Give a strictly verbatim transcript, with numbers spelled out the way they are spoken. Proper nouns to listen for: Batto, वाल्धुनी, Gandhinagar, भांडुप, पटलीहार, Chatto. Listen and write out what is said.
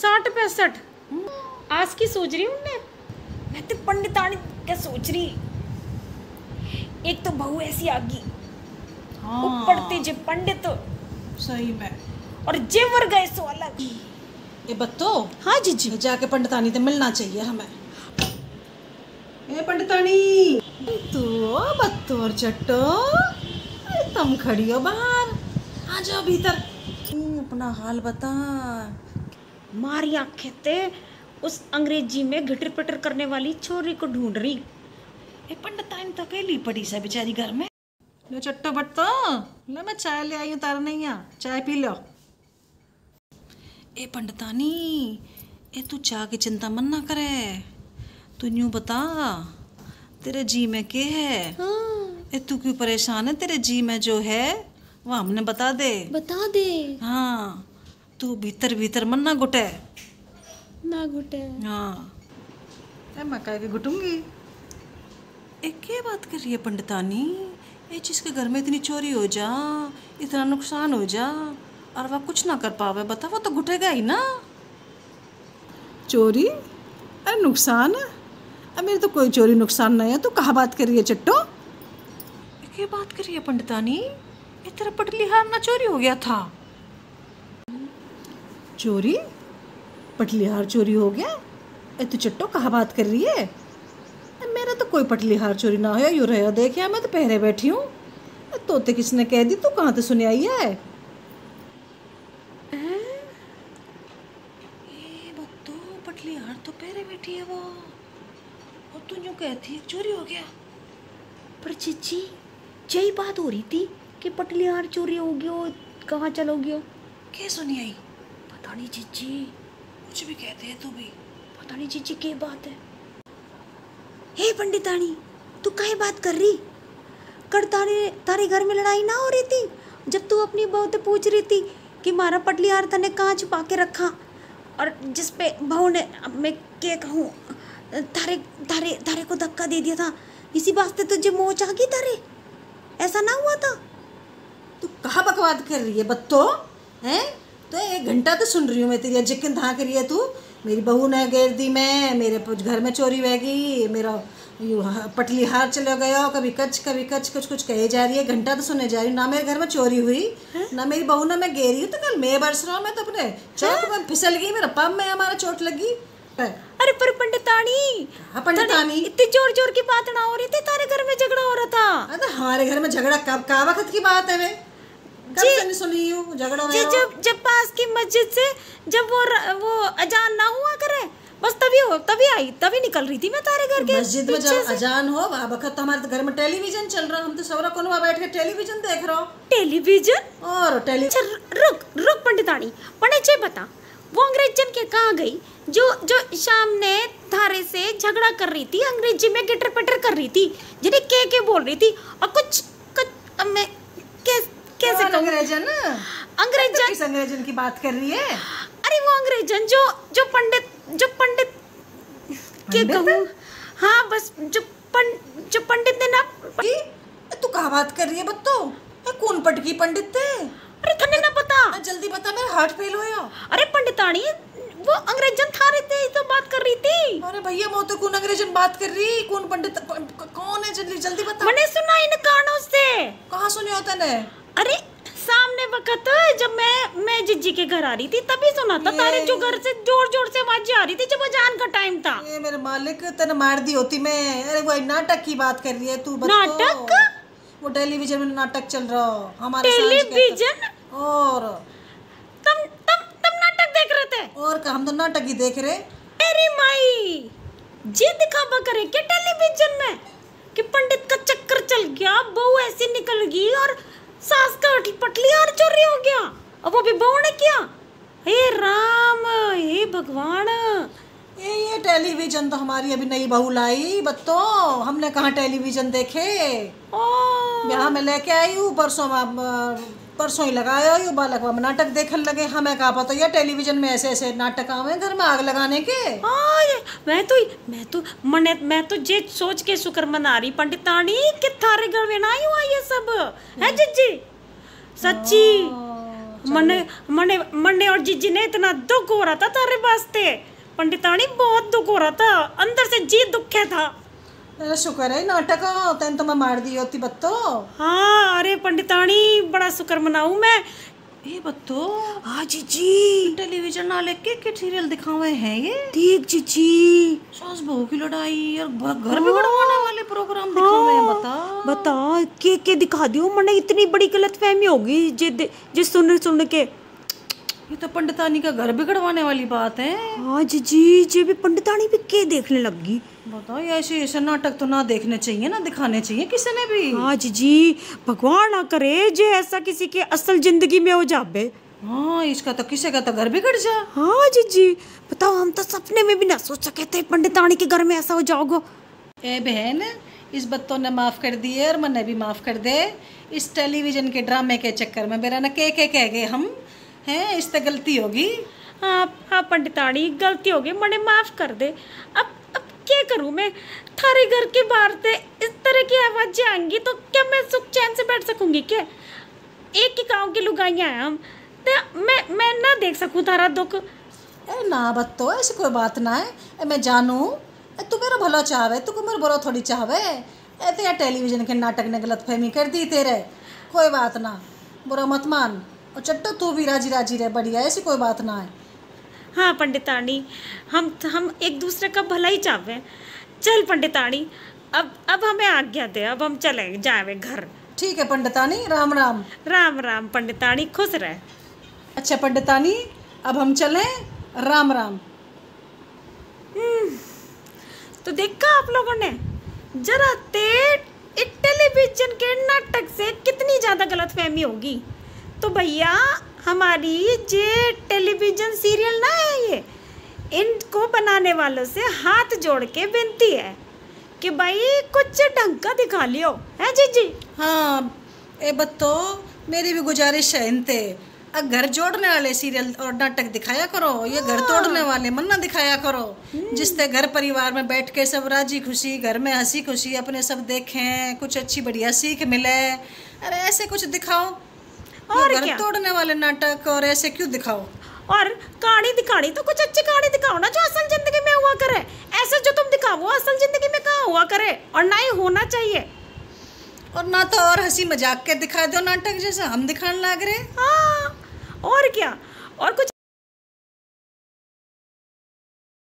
साठ पैंसठ आज की सोच रही हूँ मैं तो पंडितानी क्या सोच रही। एक तो बहू ऐसी आ गई पढ़ते जे पंडित सही में और जेवर गए सो अलग। ये बत्तो हाँ जीजी जाके पंडितानी से मिलना चाहिए हमें। ए पंडितानी तू बत्तो और चट्टो तुम खड़ी हो बाहर आ जाओ भीतर। तू अपना हाल बता। मारी आंखें ते उस अंग्रेजी में घिटर पिटर करने वाली छोरी को ढूंढ रही। ए पंडितानी तो अकेली पड़ी सा बेचारी घर में। लो चट्टो बट्टो लो मैं चाय ले आई हूँ तारा नैया चाय पी लो। ए पंडितानी ए तू चाय की चिंता मन ना करे। तू यूँ बता तेरे जी में के है। हाँ। ए तू क्यों परेशान है। तेरे जी में जो है वो हमने बता दे बता दे। हाँ तू भीतर भीतर मन ना घुटे ना घुटे। हाँ मैं कह के घुटूंगी। ए क्या बात कर रही है पंडितानी। ये जिसके घर में इतनी चोरी हो जा इतना नुकसान हो जा और वह कुछ ना कर पावे बता वो तो घुटेगा ही ना। चोरी अरे नुकसान अब मेरी तो कोई चोरी नुकसान नहीं है। तू कहाँ बात कर रही है चट्टो। क्या बात कर रही है पंडितानी। ये तेरा पटलीहार ना चोरी हो गया था। चोरी पटलीहार चोरी हो गया। ए तू चट्टो कहाँ बात कर रही है। मेरा तो कोई पटलीहार चोरी ना हो यूँ रहो देखे मैं तो पहरे बैठी हूँ। तोते किसने कह दी तू कहाँ तो सुने आई है। ए बत्तो पटलीहार तो पहरे बैठी है वो और तू यूँ कहती है चोरी हो गया। पर चीची यही बात हो रही थी कि पटलीहार चोरी हो गयो कहाँ चलो गयो क्या सुनी आई। पता नहीं चीची कुछ भी कहते है तू भी। पता नहीं चीची क्या बात है। हे पंडितानी तू काहे बात कर रही कर तारे तारे घर में लड़ाई ना हो रही थी जब तू अपनी बहू से पूछ रही थी कि मारा पटलीहार तने कहाँ छुपा के रखा और जिस पे बहू ने अब मैं क्या कहूँ तारे तारे तारे को धक्का दे दिया था इसी वास्ते तुझे मोह आ गई तारे ऐसा ना हुआ था। तू कहाँ बकवाद कर रही है बत्तो हैं। तो एक घंटा तो सुन रही हूँ मैं तेरी जिक्र कहाँ करी है तू। मेरी बहू ने घेर दी मैं मेरे घर में चोरी बह गई मेरा पटलीहार चले गया कभी कच कभी कच कुछ कुछ कहे जा रही है। घंटा तो सुने जा रही हूँ ना मेरे घर में चोरी हुई है? ना मेरी बहू ने मैं घेरी हूँ तो कल मैं बरस रहा हूँ मैं तो अपने चौक में फिसल गई मेरा पम में हमारा चोट लगी। अरे पर पंडितानी पंडितानी इतनी जोर जोर की बात ना हो रही थी तारे घर में झगड़ा हो रहा था। अरे हमारे घर में झगड़ा कब का वक्त की बात है। जी, सुनी झगड़ा जी जब जब पास की मस्जिद से जब वो वो अजान ना हुआ करे बस तभी हो तभी आई तभी निकल रही थी मैं तारे घर के मस्जिद में जब अजान हो वक्त हमारे तो घर में टेलीविजन चल रहा हम तो सवरा कोने में बैठ के टेलीविजन देख रहा हूँ टेलीविजन और टेलीविजन। रुक रुक पंडितानी पंडित जी बता वो अंग्रेजन के कहाँ गई जो जो शाम ने थारे से झगड़ा कर रही थी अंग्रेजी में गिटर पटर कर रही थी जिन्हें के के बोल रही थी और कुछ कुछ मैं कैसे अंग्रेजन अंग्रेजन किस अंग्रेजन की बात कर रही है। अरे वो अंग्रेजन जो जो पंडित जो पंडित के कहूँ हाँ बस जो पंड जो पंडित ने ना तू कहाँ बात कर रही है बत्तो कौन पटकी पंडित थे। अरे थने ना पता जल्दी बता मेरा हार्ट फेल होया। अरे पंडितानी वो अंग्रेजन था रहे थे तो बात कर रही थी। अरे भैया वो तो कौन अंग्रेजन बात कर रही कौन पंडित कौन है जल्दी जल्दी बता। मैंने सुना इन कानों से। कहाँ सुने होते ने। अरे सामने वक्त जब मैं मैं जिज्जी के घर आ रही थी तभी सुना था तारे जो घर से जोर जोर से आवाज आ रही थी जब अजान का टाइम था। ये मेरे मालिक तने मार दी होती मैं। अरे वो नाटक की बात कर रही है तू बत्तो। नाटक वो टेलीविजन में नाटक चल रहा हमारे टेलीविजन और तुम तुम तुम नाटक देख रहे थे और हम तो नाटक ही देख रहे। अरे माई जी दिखावा करे क्या टेलीविजन में कि पंडित का चक्कर चल गया बहू ऐसी निकल गई और सास का पटलीहार चोरी हो गया अब वो भी बहू ने किया। हे राम हे भगवान ये ये टेलीविजन तो हमारी अभी नई बहू लाई बत्तो हमने कहाँ टेलीविजन देखे। यहाँ मैं लेके आई हूँ परसों परसों ही लगाया हूँ बालक में नाटक देखने लगे हमें कहा पता ये टेलीविजन में ऐसे ऐसे नाटक आवे घर में आग लगाने के। हाँ मैं तो मैं तो मने मैं तो जे सोच के शुक्र मना रही पंडितानी कि थारे घर में ना ही हुआ ये सब है जिज्जी सच्ची। मने मने मने और जीजी ने इतना दुख हो रहा था तारे वास्ते पंडितानी, बहुत दुख हो रहा था, अंदर से जी दुखे था। मेरा शुक्र है नाटक तेन तो मैं मार दी होती बत्तो। हाँ अरे पंडितानी बड़ा शुक्र मनाऊ मैं। ए बत्तो हाँ जीजी टेलीविजन वाले के के सीरियल दिखावे हैं ये। ठीक जीजी सास बहू की लड़ाई और घर बिगड़वाने वाले प्रोग्राम दिखावे हैं। बता बता के के दिखा दियो, मने इतनी बड़ी गलतफहमी होगी जे जे सुन सुन के। ये तो पंडितानी का घर बिगड़वाने वाली बात है। हाँ जीजी जे भी पंडितानी भी के देखने लगी। बताओ ऐसे ऐसे नाटक तो ना देखने चाहिए ना दिखाने चाहिए किसी ने भी। हाँ जीजी भगवान ना करे जे ऐसा किसी के असल जिंदगी में हो जाबे। हाँ इसका तो किसी का तो घर बिगड़ जा। हाँ जीजी बताओ हम तो सपने में भी ना सोच सके थे पंडितानी के घर में ऐसा हो जाओगो। ए बहन इस बत्तों ने माफ़ कर दिए और मैंने भी माफ़ कर दे। इस टेलीविजन के ड्रामे के चक्कर में मेरा न के कह गए हम हैं, इससे गलती होगी। हाँ हाँ पंडितानी गलती होगी, मैंने माफ़ कर दे। अब क्या करूं मैं, थारे घर के बाहर से इस तरह की आवाजें आएंगी तो क्या मैं सुख चैन से बैठ सकूंगी क्या? एक ही गाँव की लुगाइयाँ हैं हम, मैं मैं ना देख सकूं थारा दुख। ए ना बत्तो ऐसी कोई बात ना है। ए, मैं जानू तू मेरा भला चाहवे, तू को मेरा बुरा थोड़ी चाहवे। ए तो यार टेलीविजन के नाटक ने गलतफहमी कर दी तेरे, कोई बात ना, बुरा मत मान। और चट्टो तू भी राजी राजी रहे, बढ़िया, ऐसी कोई बात ना है। हाँ पंडितानी हम हम एक दूसरे का भला ही चाहवे। चल पंडितानी अब अब हमें आज्ञा दे, अब हम चले जावे घर। ठीक है पंडितानी, राम राम। राम राम पंडितानी, खुश रहे। अच्छा पंडितानी अब हम चले, राम राम। तो देखा आप लोगों ने जरा तेरे टेलीविजन के नाटक से कितनी ज़्यादा गलतफहमी होगी। तो भैया हमारी जे टेलीविज़न सीरियल ना है ये, इनको बनाने वालों से हाथ जोड़ के विनती है कि भाई कुछ ढंग का दिखा लियो है जीजी। हाँ ए बत्तो मेरी भी गुजारिश है इनते, अब घर जोड़ने वाले सीरियल और नाटक दिखाया करो। हाँ। ये घर तोड़ने वाले मन्ना दिखाया करो, जिससे घर परिवार में बैठ के सब राजी खुशी, घर में हंसी खुशी अपने सब देखें, कुछ अच्छी बढ़िया सीख मिले। अरे ऐसे कुछ दिखाओ, और घर तोड़ने वाले नाटक और ऐसे क्यों दिखाओ? और कहानी दिखानी तो कुछ अच्छी कहानी दिखाओ ना जो असल जिंदगी में हुआ करे। ऐसे जो तुम दिखाओ असल जिंदगी में कहाँ हुआ करे और ना ही होना चाहिए। और ना तो और हंसी मजाक के दिखा दो नाटक जैसा हम दिखाने लग रहे। हाँ और क्या, और कुछ